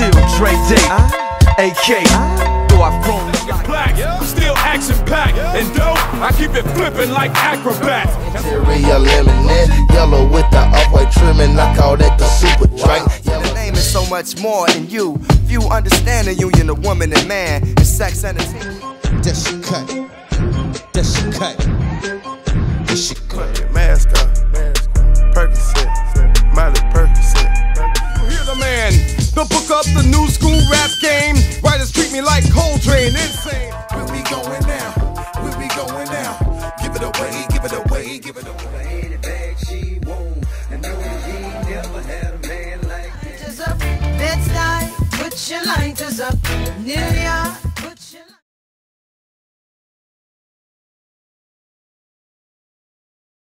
still Dre Day, AK. Though I've grown like black, still action packed, and dope. I keep it flipping like acrobats. Cereal and yellow with the off-white trimming. I call that the super drink. The name is so much more than you. Few understand the union of woman and man, and sex and entertainment. That's your cut. That's your cut. That's your cut. Mask up. Percocet, Miley Percocet. You hear the man, they'll book up the new school rap game. Writers treat me like Coltrane, insane. We'll be going now, we'll be going now. Give it away, give it away, give it away. I hate it bad, she won't. And no, he never had a man like this. Bed-Stuy, put your lighters up. New York.